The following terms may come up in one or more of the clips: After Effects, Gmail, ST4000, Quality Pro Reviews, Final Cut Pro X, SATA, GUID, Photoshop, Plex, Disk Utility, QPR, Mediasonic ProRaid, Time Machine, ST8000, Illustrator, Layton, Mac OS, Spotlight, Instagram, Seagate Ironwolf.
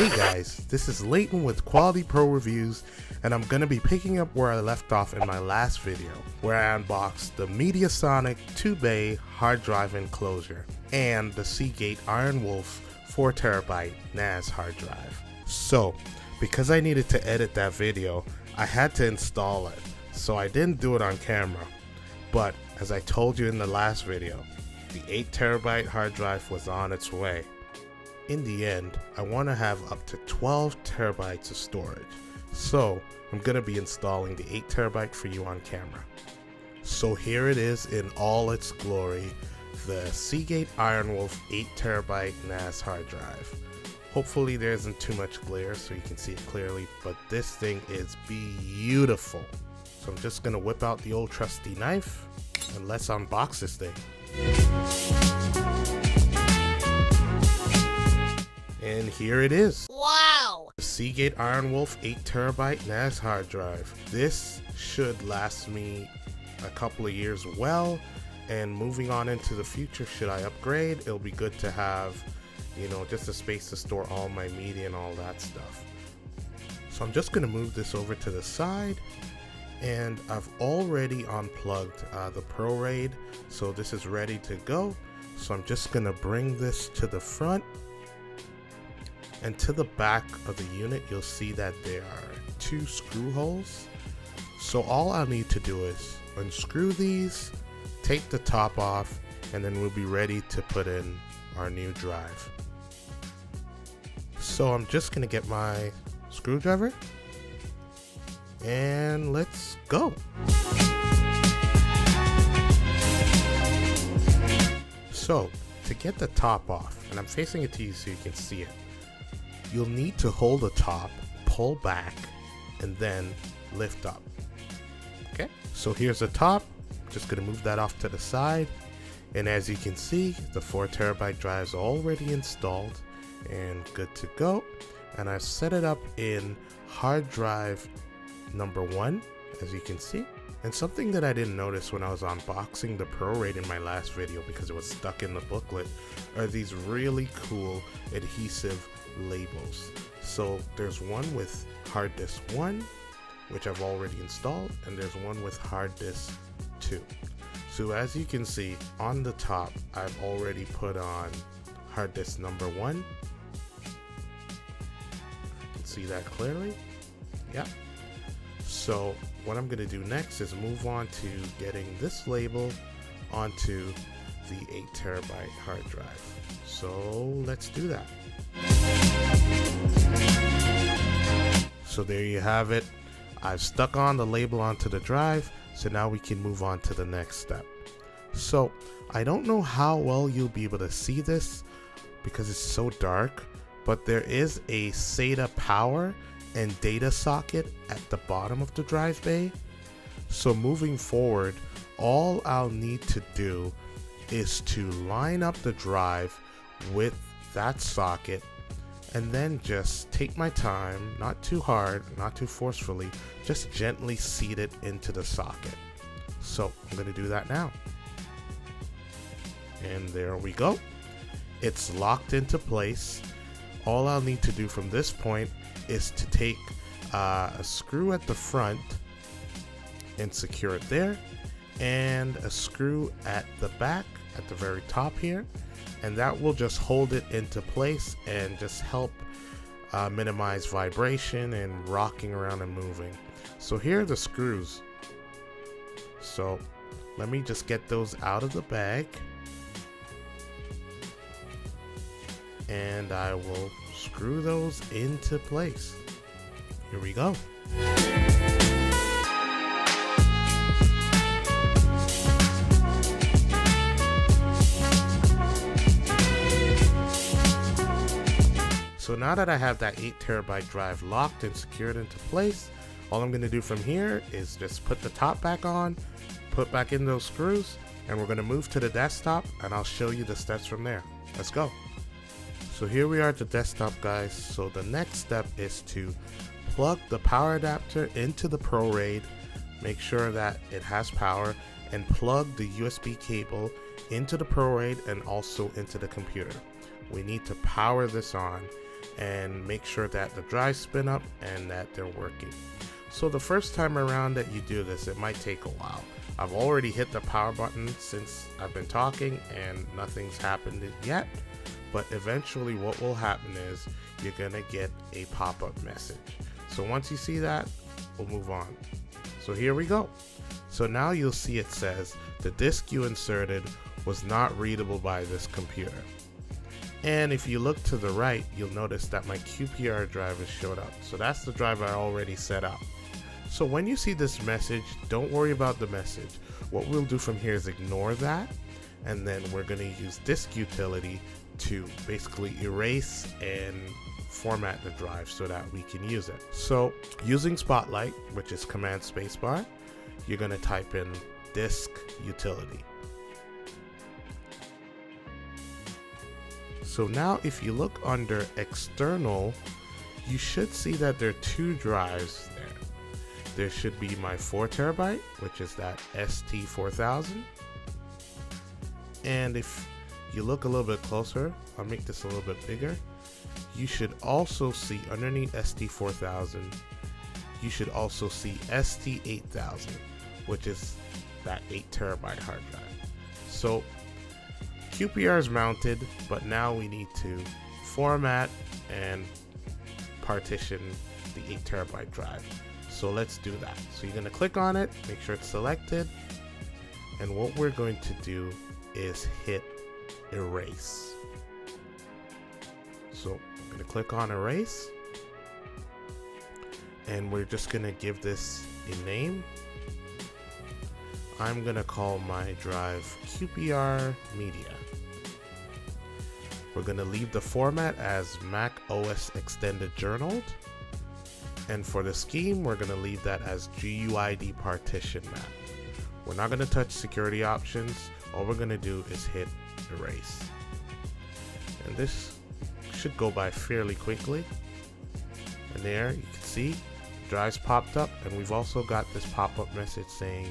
Hey guys, this is Layton with Quality Pro Reviews, and I'm going to be picking up where I left off in my last video, where I unboxed the Mediasonic 2-bay hard drive enclosure and the Seagate Ironwolf 4TB NAS hard drive. So, because I needed to edit that video, I had to install it, so I didn't do it on camera. But, as I told you in the last video, the 8TB hard drive was on its way. In the end, I want to have up to 12TB of storage, so I'm going to be installing the 8TB for you on camera. So here it is in all its glory, the Seagate Ironwolf 8TB NAS hard drive. Hopefully there isn't too much glare so you can see it clearly, but this thing is beautiful. So I'm just going to whip out the old trusty knife and let's unbox this thing. And here it is. Wow! The Seagate Ironwolf 8TB NAS hard drive. This should last me a couple of years well, and moving on into the future, should I upgrade, it'll be good to have, you know, just a space to store all my media and all that stuff. So I'm just going to move this over to the side, and I've already unplugged the ProRaid, so this is ready to go. So I'm just going to bring this to the front. And to the back of the unit, you'll see that there are two screw holes. So all I'll need to do is unscrew these, take the top off, and then we'll be ready to put in our new drive. So I'm just gonna get my screwdriver and let's go. So to get the top off, and I'm facing it to you so you can see it, you'll need to hold the top, pull back, and then lift up. Okay, so here's the top. Just gonna move that off to the side. And as you can see, the 4TB drive's already installed and good to go. And I've set it up in hard drive number 1, as you can see. And something that I didn't notice when I was unboxing the ProRaid in my last video because it was stuck in the booklet are these really cool adhesive labels. So there's one with hard disk 1, which I've already installed, and there's one with hard disk 2. So as you can see on the top, I've already put on hard disk number 1. You can see that clearly. Yeah. So what I'm going to do next is move on to getting this label onto the 8TB hard drive. So let's do that. So there you have it. I've stuck on the label onto the drive, so now we can move on to the next step. So I don't know how well you'll be able to see this because it's so dark, but there is a SATA power and data socket at the bottom of the drive bay. So moving forward, all I'll need to do is to line up the drive with that socket, and then just take my time, not too hard, not too forcefully, just gently seat it into the socket. So I'm going to do that now. And there we go. It's locked into place. All I'll need to do from this point is to take a screw at the front and secure it there, and a screw at the back at the very top here, and that will just hold it into place and just help minimize vibration and rocking around and moving. So here are the screws. So let me just get those out of the bag, and I will screw those into place. Here we go. So now that I have that 8TB drive locked and secured into place, all I'm going to do from here is just put the top back on, put back in those screws, and we're going to move to the desktop, and I'll show you the steps from there. Let's go. So here we are at the desktop, guys. So the next step is to plug the power adapter into the ProRaid, make sure that it has power, and plug the USB cable into the ProRaid and also into the computer. We need to power this on. and make sure that the drives spin up and that they're working. So the first time around that you do this, it might take a while. I've already hit the power button since I've been talking and nothing's happened yet, but eventually what will happen is you're gonna get a pop-up message. So once you see that, we'll move on. So here we go. So now you'll see it says, the disk you inserted was not readable by this computer. And if you look to the right, you'll notice that my QPR drive has showed up. So that's the drive I already set up. So when you see this message, don't worry about the message. What we'll do from here is ignore that. And then we're gonna use Disk Utility to basically erase and format the drive so that we can use it. So using Spotlight, which is Command Spacebar, you're gonna type in Disk Utility. So now if you look under external, you should see that there are two drives there. There should be my 4TB, which is that ST4000. And if you look a little bit closer, I'll make this a little bit bigger. You should also see underneath ST4000, you should also see ST8000, which is that 8TB hard drive. So QPR is mounted, but now we need to format and partition the 8TB drive. So let's do that. So you're gonna click on it, make sure it's selected. And what we're going to do is hit erase. So I'm gonna click on erase. And we're just gonna give this a name. I'm gonna call my drive QPR Media. We're gonna leave the format as Mac OS Extended Journaled. And for the scheme, we're gonna leave that as GUID partition map. We're not gonna touch security options. All we're gonna do is hit erase. And this should go by fairly quickly. And there you can see drives popped up, and we've also got this pop-up message saying,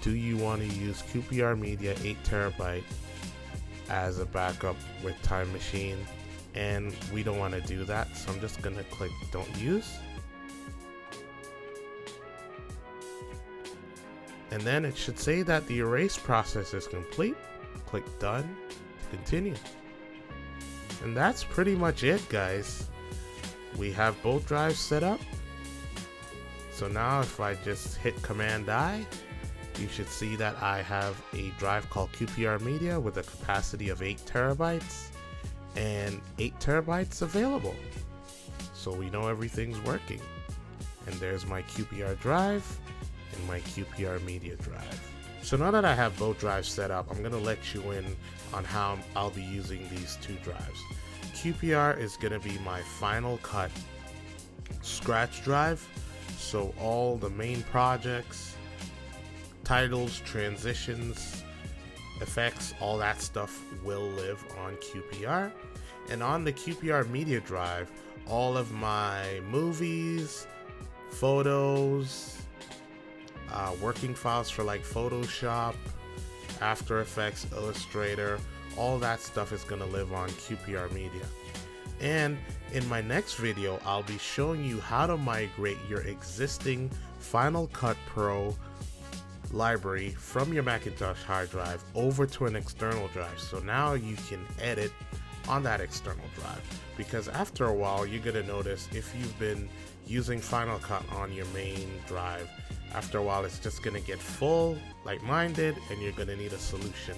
do you want to use QPR Media 8TB as a backup with Time Machine? And we don't want to do that, so I'm just going to click don't use. And then it should say that the erase process is complete. Click done to continue. And that's pretty much it, guys. We have both drives set up. So now if I just hit Command I, you should see that I have a drive called QPR Media with a capacity of 8TB and 8TB available. So we know everything's working. And there's my QPR drive and my QPR Media drive. So now that I have both drives set up, I'm gonna let you in on how I'll be using these two drives. QPR is gonna be my Final Cut scratch drive. So all the main projects, titles, transitions, effects, all that stuff will live on QPR. And on the QPR Media drive, all of my movies, photos, working files for like Photoshop, After Effects, Illustrator, all that stuff is gonna live on QPR Media. And in my next video, I'll be showing you how to migrate your existing Final Cut Pro library from your Macintosh hard drive over to an external drive. So now you can edit on that external drive, because after a while you're gonna notice if you've been using Final Cut on your main drive, after a while it's just gonna get full like mine did, and you're gonna need a solution.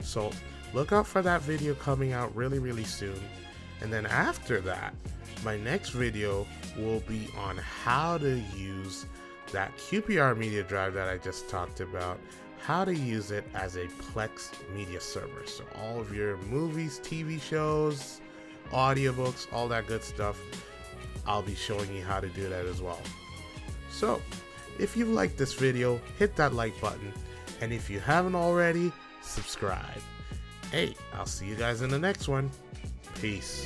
So look out for that video coming out really soon. And then after that, my next video will be on how to use that QPR Media drive that I just talked about, how to use it as a Plex media server. So all of your movies, TV shows, audiobooks, all that good stuff, I'll be showing you how to do that as well. So if you liked this video, hit that like button. And if you haven't already, subscribe. Hey, I'll see you guys in the next one. Peace.